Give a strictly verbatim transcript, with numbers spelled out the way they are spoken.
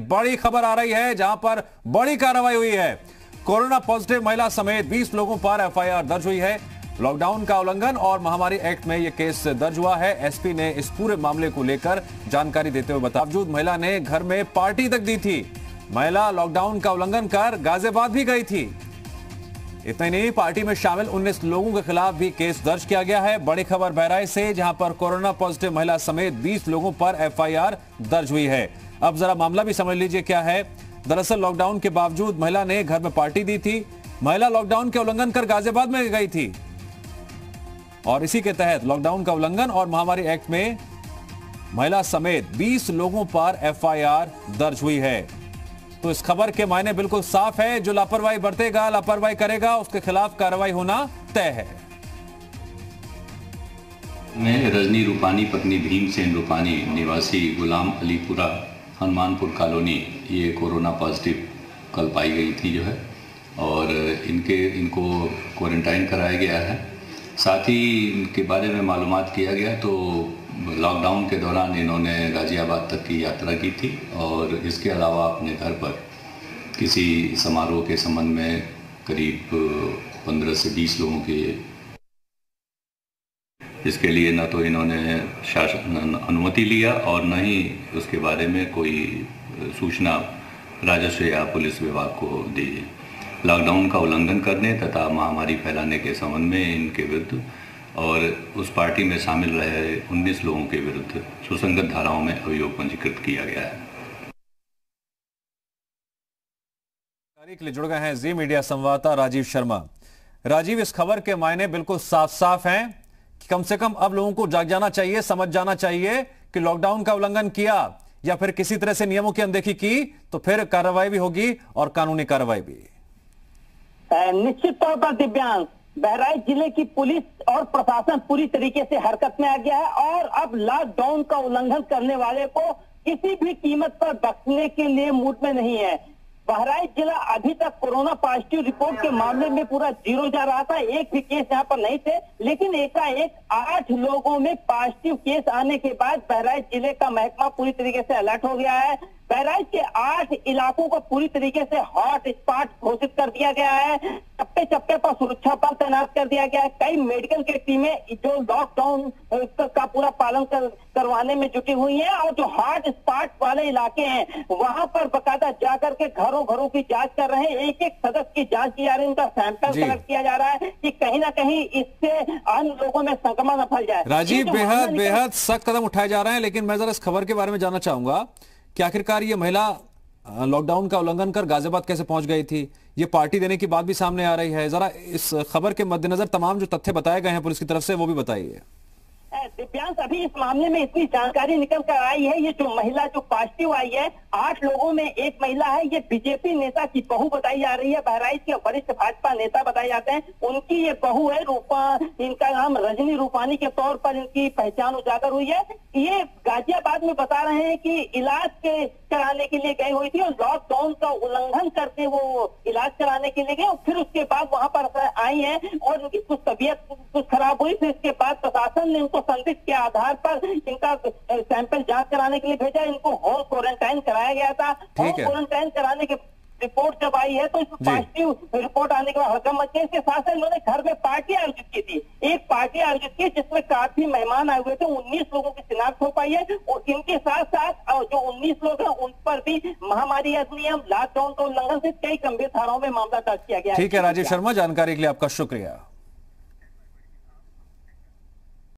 बड़ी खबर आ रही है जहां पर बड़ी कार्रवाई हुई है। कोरोना पॉजिटिव महिला समेत बीस लोगों पर एफ आई आर दर्ज हुई है। लॉकडाउन का उल्लंघन और महामारी एक्ट में यह केस दर्ज हुआ है। एस पी ने इस पूरे मामले को लेकर जानकारी देते हुए बताया, बावजूद महिला ने घर में पार्टी तक दी थी। महिला लॉकडाउन का उल्लंघन कर गाजियाबाद भी गई थी। इतना ही नहीं, पार्टी में शामिल उन्नीस लोगों के खिलाफ भी केस दर्ज किया गया है। बड़ी खबर बहराइच से, जहां पर कोरोना पॉजिटिव महिला समेत बीस लोगों पर एफ आई आर दर्ज हुई है। अब जरा मामला भी समझ लीजिए क्या है। दरअसल लॉकडाउन के बावजूद महिला ने घर में पार्टी दी थी। महिला लॉकडाउन के उल्लंघन कर गाजियाबाद में गई थी और इसी के तहत लॉकडाउन का उल्लंघन और महामारी एक्ट में महिला समेत बीस लोगों पर एफ आई आर दर्ज हुई है। तो इस खबर के मायने बिल्कुल साफ है, जो लापरवाही बरतेगा, लापरवाही करेगा, उसके खिलाफ कार्रवाई होना तय है। मैं रजनी रूपानी पत्नी भीमसेन रूपानी निवासी गुलाम अलीपुरा हनुमानपुर कॉलोनी, ये कोरोना पॉजिटिव कल पाई गई थी जो है, और इनके इनको क्वारंटाइन कराया गया है। साथ ही इनके बारे में मालूमात किया गया तो लॉकडाउन के दौरान इन्होंने गाजियाबाद तक की यात्रा की थी और इसके अलावा अपने घर पर किसी समारोह के संबंध में करीब पंद्रह से बीस लोगों के, इसके लिए न तो इन्होंने शासन अनुमति लिया और न ही उसके बारे में कोई सूचना राजस्व या पुलिस विभाग को दी। लॉकडाउन का उल्लंघन करने तथा महामारी फैलाने के संबंध में इनके विरुद्ध और उस पार्टी में शामिल रहे उन्नीस लोगों के विरुद्ध सुसंगत धाराओं में अभियोग पंजीकृत किया गया है। के लिए जुड़ गए हैं जी मीडिया संवाददाता राजीव शर्मा। राजीव, इस खबर के मायने बिल्कुल साफ साफ हैं कि कम से कम अब लोगों को जाग जाना चाहिए, समझ जाना चाहिए कि लॉकडाउन का उल्लंघन किया या फिर किसी तरह से नियमों की अनदेखी की तो फिर कार्रवाई भी होगी और कानूनी कार्रवाई भी। निश्चित तौर पर दिव्यांश, बहराइच जिले की पुलिस और प्रशासन पूरी तरीके से हरकत में आ गया है और अब लॉकडाउन का उल्लंघन करने वाले को किसी भी कीमत पर बख्शने के लिए मूड में नहीं है। बहराइच जिला अभी तक कोरोना पॉजिटिव रिपोर्ट के मामले में पूरा जीरो जा रहा था, एक भी केस यहाँ पर नहीं थे, लेकिन एकाएक आठ लोगों में पॉजिटिव केस आने के बाद बहराइच जिले का महकमा पूरी तरीके से अलर्ट हो गया है। बहराइच के आठ इलाकों को पूरी तरीके से हॉट स्पॉट घोषित कर दिया गया है। चप्पे चप्पे पर सुरक्षा बल तैनात कर दिया गया है। कई मेडिकल की टीमें जो लॉकडाउन का पूरा पालन कर, करवाने में जुटी हुई है और जो हॉट स्पॉट वाले इलाके हैं वहां पर बकायदा जाकर के घरों घरों की जांच कर रहे हैं। एक एक सदस्य की जांच की जा रही है, उनका सैंपल कलेक्ट किया जा रहा है कि कहीं ना कहीं इससे अन्य लोगों में संक्रमण न फैल जाए। राजीव, बेहद बेहद सख्त कदम उठाए जा रहे हैं, लेकिन मैं जरा इस खबर के बारे में जानना चाहूंगा कि आखिरकार ये महिला लॉकडाउन का उल्लंघन कर गाजियाबाद कैसे पहुंच गई थी। ये पार्टी देने की बात भी सामने आ रही है। जरा इस खबर के मद्देनजर तमाम जो तथ्य बताए गए हैं पुलिस की तरफ से वो भी बताइए। दिव्यांश, अभी इस मामले में इतनी जानकारी निकल कर आई है, ये जो महिला जो पॉजिटिव आई है, आठ लोगों में एक महिला है, ये बीजेपी नेता की बहू बताई जा रही है। बहराइच के वरिष्ठ भाजपा नेता बताए जाते हैं, उनकी ये बहू है। रूपा, इनका नाम रजनी रूपानी के तौर पर इनकी पहचान उजागर हुई है। ये गाजियाबाद में बता रहे हैं कि इलाज के कराने के लिए गई हुई थी और लॉकडाउन का उल्लंघन करके वो इलाज कराने के लिए गए और फिर उसके बाद वहाँ पर आई है और उनकी कुछ तबीयत कुछ खराब हुई। फिर इसके बाद प्रशासन ने इनको संदिग्ध के आधार पर इनका सैंपल जांच कराने के लिए भेजा। इनको होम क्वारंटाइन कराया गया था। होम क्वारंटाइन कराने के रिपोर्ट जब आई है तो इसमें पॉजिटिव रिपोर्ट आने के बाद हड़कंप मच गई। इसके साथ साथ इन्होंने घर में पार्टी आयोजित की थी, एक पार्टी आयोजित की जिसमें काफी मेहमान आए हुए थे। उन्नीस लोगों की शिनाख्त हो पाई है और इनके साथ साथ जो उन्नीस लोग हैं उन पर भी महामारी अधिनियम, लॉकडाउन का उल्लंघन से कई गंभीर धाराओं में मामला दर्ज किया गया। ठीक है राजीव शर्मा, जानकारी के लिए आपका शुक्रिया।